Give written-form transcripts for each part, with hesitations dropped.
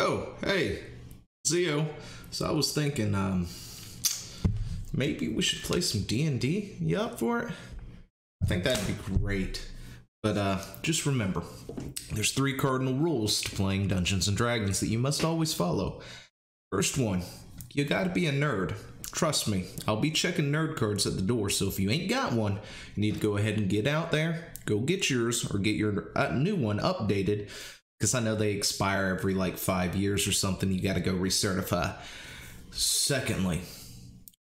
Oh, hey, Zeo. So I was thinking, maybe we should play some D&D. You up for it? I think that'd be great. But just remember, there's 3 cardinal rules to playing Dungeons and Dragons that you must always follow. First one, you gotta be a nerd. Trust me, I'll be checking nerd cards at the door, so if you ain't got one, you need to go ahead and get out there, go get yours, or get your new one updated, because I know they expire every like 5 years or something. You gotta go recertify. Secondly,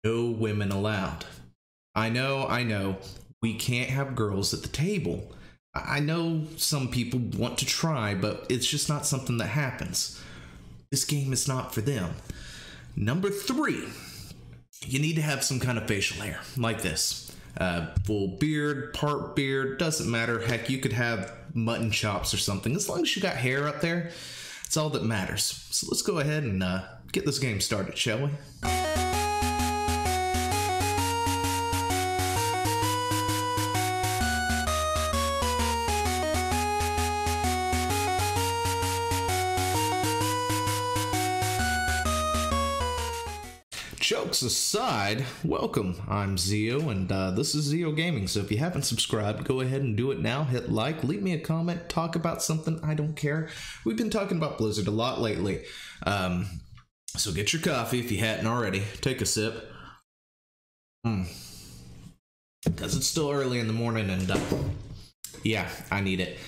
no women allowed. I know, we can't have girls at the table. I know some people want to try, but it's just not something that happens. This game is not for them. Number 3, you need to have some kind of facial hair, like this. Full beard, part beard, doesn't matter. Heck, you could have mutton chops or something. As long as you got hair up there, it's all that matters. So let's go ahead and get this game started, shall we? Jokes aside, welcome. I'm Zeo, and this is Zeo Gaming. So if you haven't subscribed, go ahead and do it now. Hit like, leave me a comment, talk about something. I don't care. We've been talking about Blizzard a lot lately. So get your coffee if you hadn't already. Take a sip. Because it's still early in the morning, and yeah, I need it.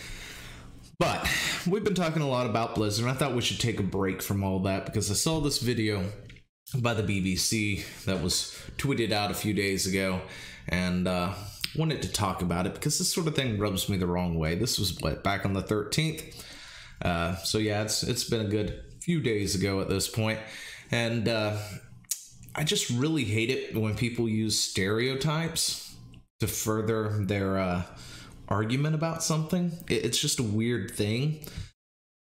But we've been talking a lot about Blizzard. I thought we should take a break from all that because I saw this video by the BBC that was tweeted out a few days ago, and wanted to talk about it because this sort of thing rubs me the wrong way. This was back on the 13th, so yeah, it's been a good few days ago at this point, and I just really hate it when people use stereotypes to further their argument about something. It's just a weird thing.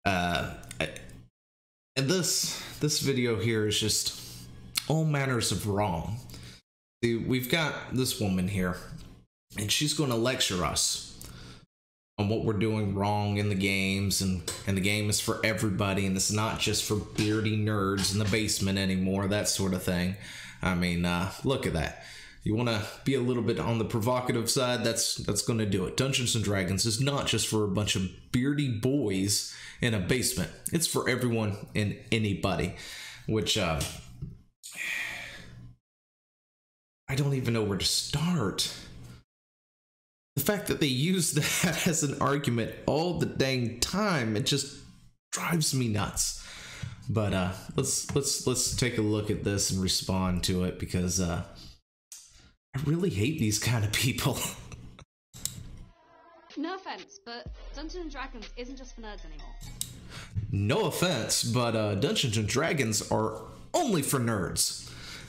And this video here is just all manners of wrong. See, we've got this woman here, and she's going to lecture us on what we're doing wrong in the games, and the game is for everybody, and it's not just for beardy nerds in the basement anymore, that sort of thing. I mean, look at that. You want to be a little bit on the provocative side, that's going to do it. Dungeons and Dragons is not just for a bunch of beardy boys in a basement. It's for everyone and anybody, which I don't even know where to start. The fact that they use that as an argument all the dang time, it just drives me nuts. But let's take a look at this and respond to it, because I really hate these kind of people. No offense, but Dungeons and Dragons isn't just for nerds anymore. No offense, but Dungeons and Dragons are only for nerds.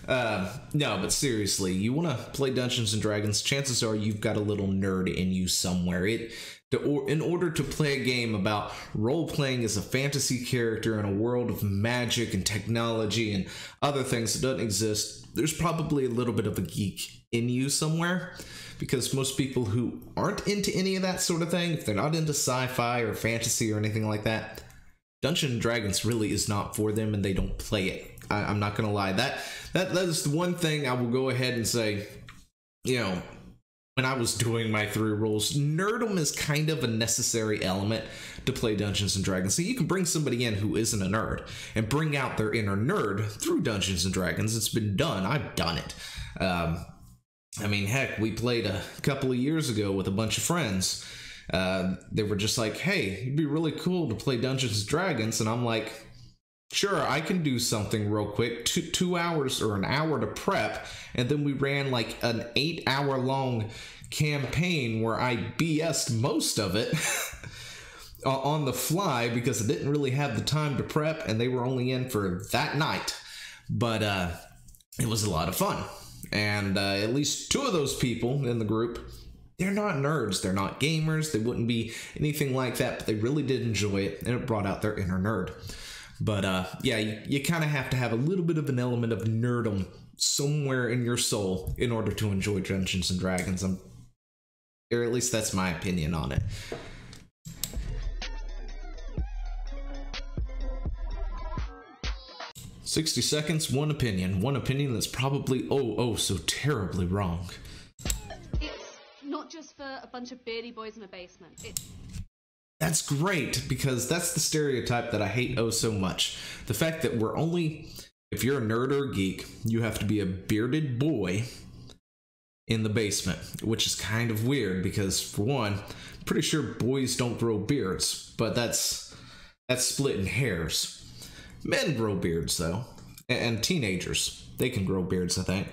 No, but seriously, you want to play Dungeons and Dragons, chances are you've got a little nerd in you somewhere. In order to play a game about role-playing as a fantasy character in a world of magic and technology and other things that don't exist, there's probably a little bit of a geek in you somewhere, because most people who aren't into any of that sort of thing, if they're not into sci-fi or fantasy or anything like that, Dungeons and Dragons really is not for them, and they don't play it. I'm not gonna lie, that is the one thing I will go ahead and say. You know, when I was doing my 3 rules, nerdom is kind of a necessary element to play Dungeons and Dragons. So you can bring somebody in who isn't a nerd and bring out their inner nerd through Dungeons and Dragons. It's been done. I've done it. I mean, heck, we played a couple of years ago with a bunch of friends. They were just like, hey, it'd be really cool to play Dungeons and Dragons. And I'm like, sure, I can do something real quick. Two hours or an hour to prep, and then we ran like an 8-hour long campaign where I BS'd most of it on the fly because I didn't really have the time to prep, and they were only in for that night. But it was a lot of fun, and at least 2 of those people in the group, they're not nerds, they're not gamers, they wouldn't be anything like that, but they really did enjoy it, and it brought out their inner nerd. But yeah, you kind of have to have a little bit of an element of nerdom somewhere in your soul in order to enjoy Dungeons and Dragons. Or at least that's my opinion on it. 60 seconds, one opinion that's probably oh so terribly wrong. It's not just for a bunch of beardy boys in a basement. That's great, because that's the stereotype that I hate so much. The fact that we're only, if you're a nerd or a geek, you have to be a bearded boy in the basement, which is kind of weird because, for one, I'm pretty sure boys don't grow beards, but that's splitting hairs. Men grow beards, though, and teenagers. They can grow beards, I think.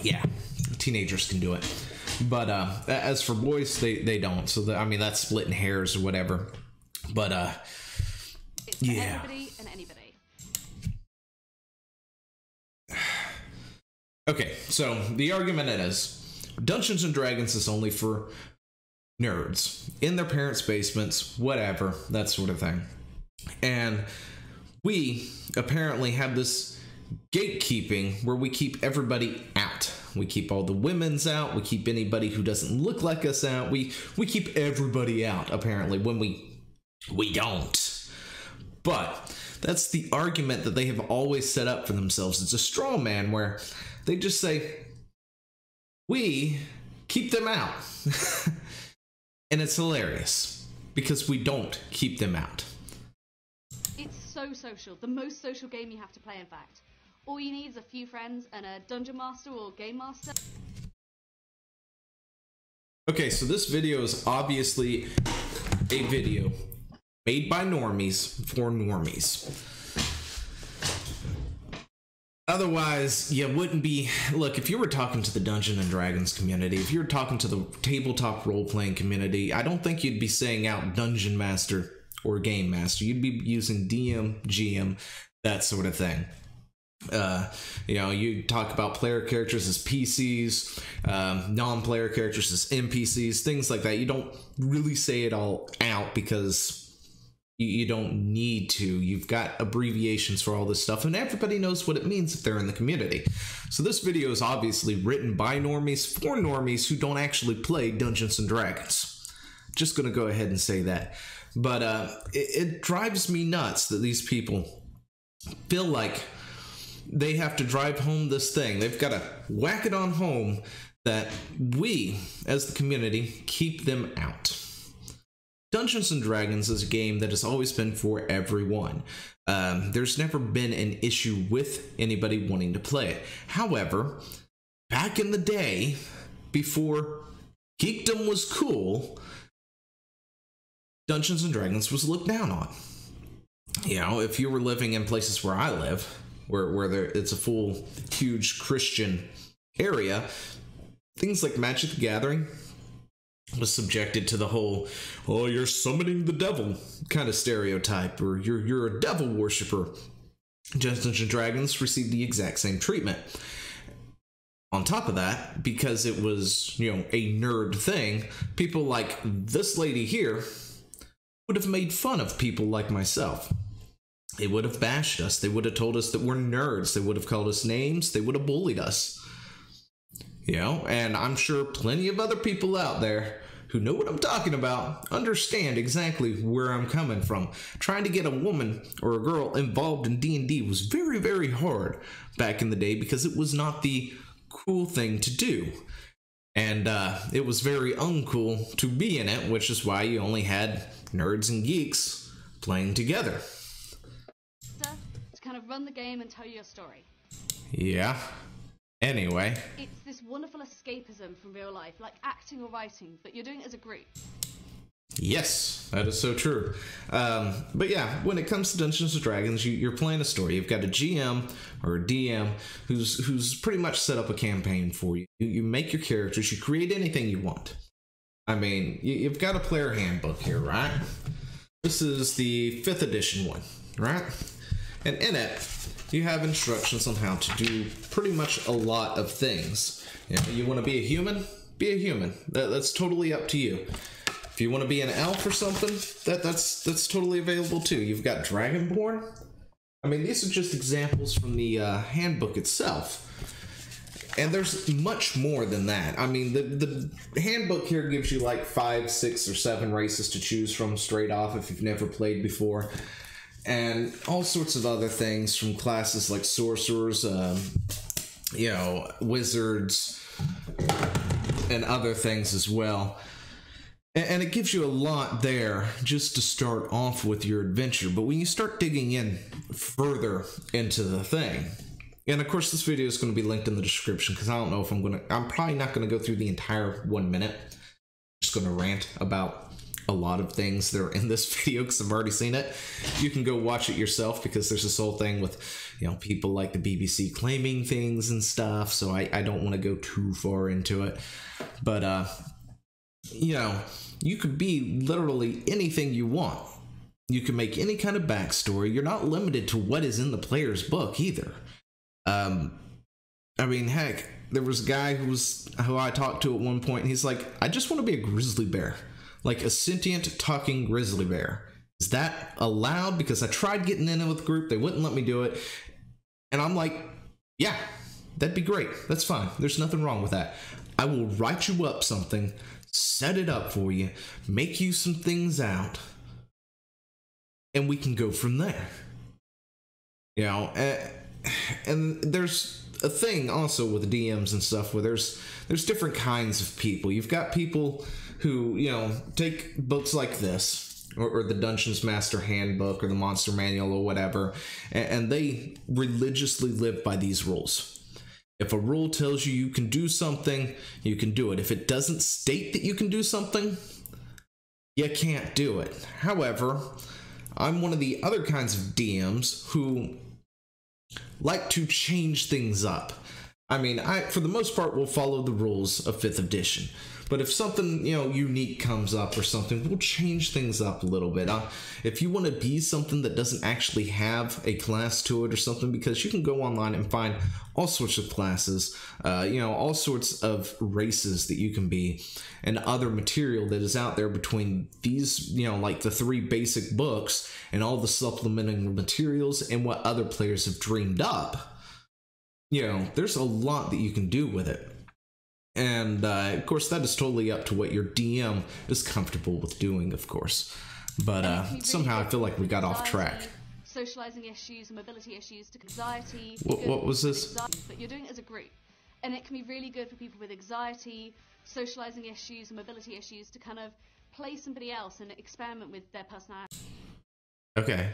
Yeah, teenagers can do it. But as for boys, they don't. So, I mean, that's splitting hairs or whatever. But, it's for everybody and anybody. Okay, so the argument is Dungeons and Dragons is only for nerds in their parents' basements, whatever, that sort of thing. And we apparently have this gatekeeping where we keep everybody out. We keep all the women's out. We keep anybody who doesn't look like us out. We keep everybody out, apparently, when we don't. But that's the argument that they have always set up for themselves. It's a straw man where they just say, we keep them out. And it's hilarious because we don't keep them out. It's so social. The most social game you have to play, in fact. All you need is a few friends and a Dungeon Master or Game Master. Okay, so this video is obviously a video made by normies for normies. Otherwise, you wouldn't be... Look, if you were talking to the Dungeons and Dragons community, if you were talking to the tabletop role-playing community, I don't think you'd be saying out Dungeon Master or Game Master. You'd be using DM, GM, that sort of thing. You know, you talk about player characters as PCs, non-player characters as NPCs, things like that. You don't really say it all out because... You don't need to. You've got abbreviations for all this stuff, and everybody knows what it means if they're in the community. So this video is obviously written by normies for normies who don't actually play Dungeons and Dragons. Just gonna go ahead and say that. But it drives me nuts that these people feel like they have to drive home this thing. They've got to whack it on home that we, as the community, keep them out. Dungeons and Dragons is a game that has always been for everyone. There's never been an issue with anybody wanting to play it. However, back in the day, before geekdom was cool, Dungeons and Dragons was looked down on. You know, if you were living in places where I live, where it's a full, huge Christian area, things like Magic the Gathering was subjected to the whole, oh, you're summoning the devil kind of stereotype, or you're a devil worshiper. Dungeons and Dragons received the exact same treatment. On top of that, because it was, you know, a nerd thing, people like this lady here would have made fun of people like myself. They would have bashed us. They would have told us that we're nerds. They would have called us names. They would have bullied us. You know, and I'm sure plenty of other people out there who know what I'm talking about understand exactly where I'm coming from. Trying to get a woman or a girl involved in D&D was very, very hard back in the day because it was not the cool thing to do. And it was very uncool to be in it, which is why you only had nerds and geeks playing together. To kind of run the game and tell you a story. Yeah. Anyway, it's this wonderful escapism from real life, like acting or writing, but you're doing it as a group. Yes, that is so true. But yeah, when it comes to Dungeons and Dragons, you're playing a story. You've got a GM or a DM who's pretty much set up a campaign for you. You make your characters, you create anything you want. I mean, you've got a player handbook here, right? This is the 5th edition one, right? And in it, you have instructions on how to do pretty much a lot of things. You know, you want to be a human? Be a human. That's totally up to you. If you want to be an elf or something, that's totally available too. You've got Dragonborn. I mean, these are just examples from the handbook itself. And there's much more than that. I mean, the handbook here gives you like 5, 6, or 7 races to choose from straight off if you've never played before. and all sorts of other things from classes like sorcerers, you know, wizards, and other things as well. And it gives you a lot there just to start off with your adventure. But when you start digging in further into the thing, and of course this video is going to be linked in the description because I don't know if I'm probably not going to go through the entire 1 minute. I'm just going to rant about a lot of things that are in this video because I've already seen it. You can go watch it yourself because there's this whole thing with, you know, people like the BBC claiming things and stuff. So I don't want to go too far into it. But, you know, you could be literally anything you want. You can make any kind of backstory. You're not limited to what is in the player's book either. I mean, heck, there was a guy who I talked to at one point, and he's like, I just want to be a grizzly bear. Like a sentient talking grizzly bear. Is that allowed? Because I tried getting in with the group. They wouldn't let me do it. And I'm like, yeah, that'd be great. That's fine. There's nothing wrong with that. I will write you up something, set it up for you, make you some things out, and we can go from there. You know, and there's a thing also with DMs and stuff where there's different kinds of people. You've got people who, you know, take books like this or the Dungeons Master Handbook or the Monster Manual or whatever, and they religiously live by these rules. If a rule tells you you can do something, you can do it. If it doesn't state that you can do something, you can't do it. However, I'm one of the other kinds of DMs who like to change things up. I mean, I, for the most part, will follow the rules of 5th edition. But if something, you know, unique comes up or something, we'll change things up a little bit. If you want to be something that doesn't actually have a class to it or something, because you can go online and find all sorts of classes, you know, all sorts of races that you can be, and other material that is out there between these, you know, like the 3 basic books and all the supplementing materials and what other players have dreamed up. You know, there's a lot that you can do with it. And, of course, that is totally up to what your DM is comfortable with doing, of course. But somehow I feel like we got off track. Socializing issues, mobility issues, to anxiety. What was this? But you're doing it as a group. And it can be really good for people with anxiety, socializing issues, mobility issues, to kind of play somebody else and experiment with their personality. Okay.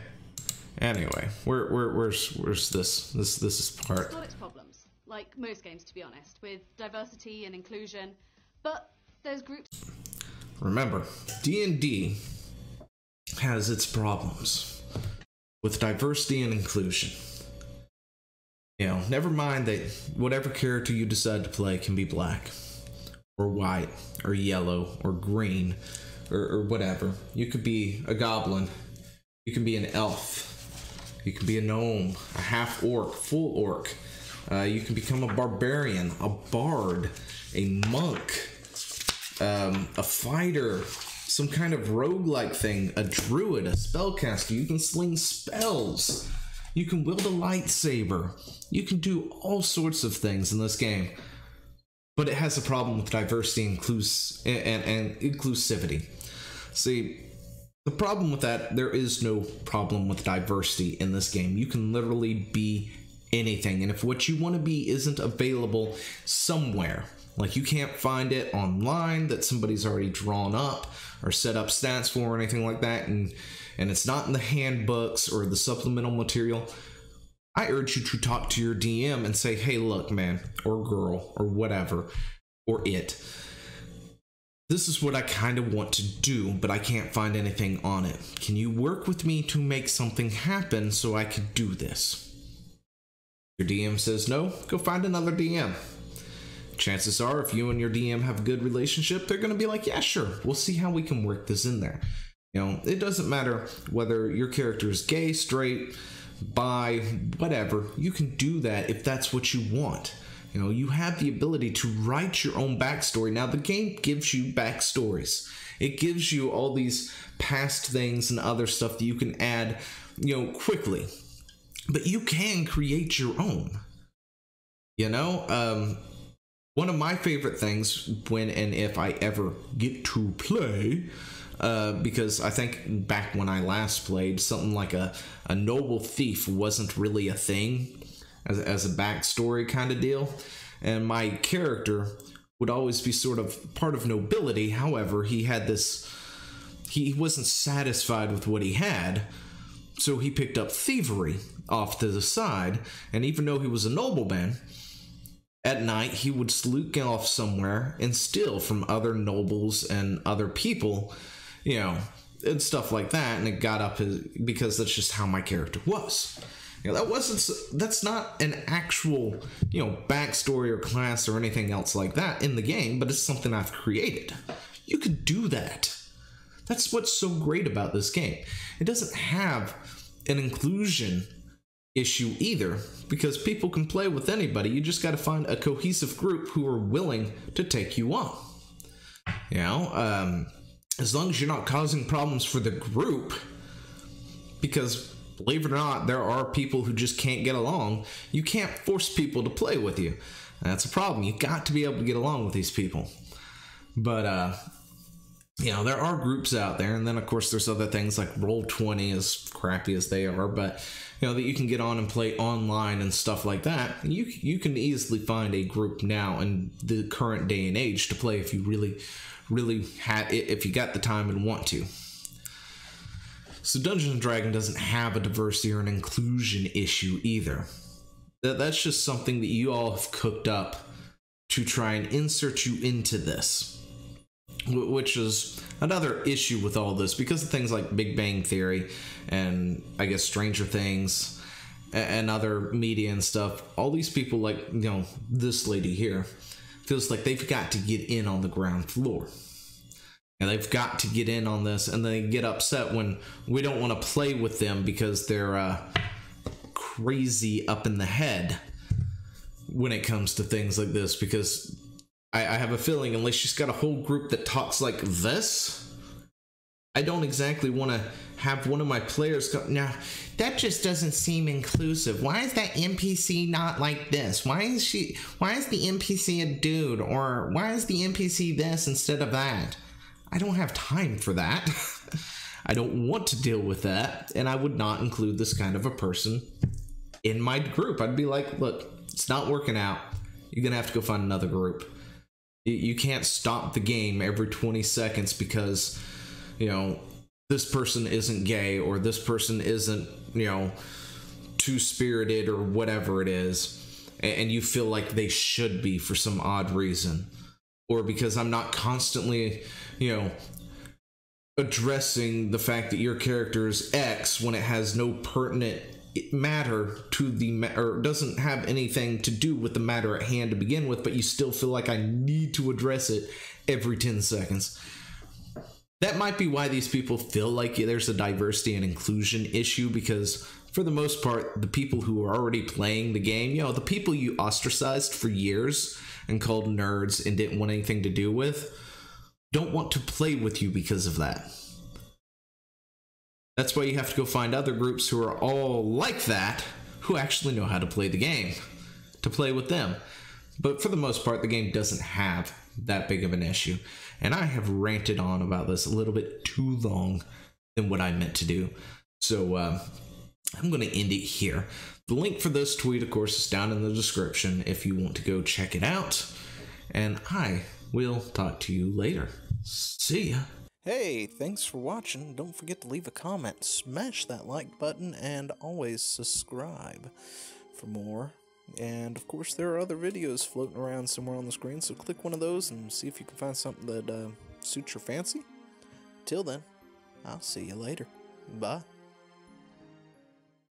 Anyway, where's this? This is part. It's got its problems, like most games, to be honest, with diversity and inclusion. But those groups. Remember, D&D has its problems with diversity and inclusion. You know, never mind that whatever character you decide to play can be black, or white, or yellow, or green, or whatever. You could be a goblin. You can be an elf. You can be a gnome, a half-orc, full orc. You can become a barbarian, a bard, a monk, a fighter, some kind of roguelike thing, a druid, a spellcaster. You can sling spells. You can wield a lightsaber. You can do all sorts of things in this game. But it has a problem with diversity and inclusivity. See, the problem with that, there is no problem with diversity in this game. You can literally be anything. And if what you want to be isn't available somewhere, like you can't find it online that somebody's already drawn up or set up stats for or anything like that, and it's not in the handbooks or the supplemental material, I urge you to talk to your DM and say, hey, look, man, or girl, or whatever, or it. This is what I kind of want to do, but I can't find anything on it. Can you work with me to make something happen so I could do this? Your DM says no, go find another DM. Chances are, if you and your DM have a good relationship, they're going to be like, yeah, sure, we'll see how we can work this in there. You know, it doesn't matter whether your character is gay, straight, bi, whatever. You can do that if that's what you want. You know, you have the ability to write your own backstory. Now, the game gives you backstories. It gives you all these past things and other stuff that you can add, you know, quickly. But you can create your own. You know, one of my favorite things when and if I ever get to play because I think back when I last played, something like a noble thief wasn't really a thing as a backstory kind of deal, and my character would always be sort of part of nobility. However, he had this, he wasn't satisfied with what he had, so he picked up thievery off to the side, and even though he was a nobleman, at night he would slink off somewhere and steal from other nobles and other people, you know, and stuff like that. And it got up his, because that's just how my character was. You know, that's not an actual, you know, backstory or class or anything else like that in the game, but it's something I've created. You could do that. That's what's so great about this game. It doesn't have an inclusion issue either, because people can play with anybody. You just got to find a cohesive group who are willing to take you on. You know, as long as you're not causing problems for the group, because believe it or not, there are people who just can't get along. You can't force people to play with you. That's a problem. You got to be able to get along with these people. But you know, there are groups out there, and then of course there's other things like Roll20, as crappy as they are, but you know, that you can get on and play online and stuff like that. You can easily find a group now in the current day and age to play if you really had it, if you got the time and want to. So Dungeons and Dragons doesn't have a diversity or an inclusion issue either. That's just something that you all have cooked up to try and insert you into this. Which is another issue with all this, because of things like Big Bang Theory and I guess Stranger Things and other media and stuff. All these people, like, you know, this lady here feels like they've got to get in on the ground floor, and they've got to get in on this, and they get upset when we don't want to play with them because they're crazy up in the head when it comes to things like this, because I have a feeling unless she's got a whole group that talks like this, I don't exactly want to have one of my players go, "Now, that just doesn't seem inclusive. Why is that NPC not like this? Why is the NPC a dude? Or why is the NPC this instead of that?" I don't have time for that. I don't want to deal with that, and I would not include this kind of a person in my group. I'd be like, "Look, it's not working out. You're going to have to go find another group. You can't stop the game every 20 seconds because, you know, this person isn't gay or this person isn't, you know, two-spirited or whatever it is, and you feel like they should be for some odd reason, or because I'm not constantly, you know, addressing the fact that your character is X when it has no pertinent matter to the, or doesn't have anything to do with the matter at hand to begin with, but you still feel like I need to address it every 10 seconds. That might be why these people feel like there's a diversity and inclusion issue, because for the most part, the people who are already playing the game, you know, the people you ostracized for years and called nerds and didn't want anything to do with, don't want to play with you because of that. That's why you have to go find other groups who are all like that, who actually know how to play the game, to play with them. But for the most part, the game doesn't have that big of an issue. And I have ranted on about this a little bit too long than what I meant to do. So I'm going to end it here. The link for this tweet, of course, is down in the description if you want to go check it out. And I will talk to you later. See ya. Hey, thanks for watching. Don't forget to leave a comment, smash that like button, and always subscribe for more. And of course there are other videos floating around somewhere on the screen, so click one of those and see if you can find something that suits your fancy. Till then, I'll see you later. Bye.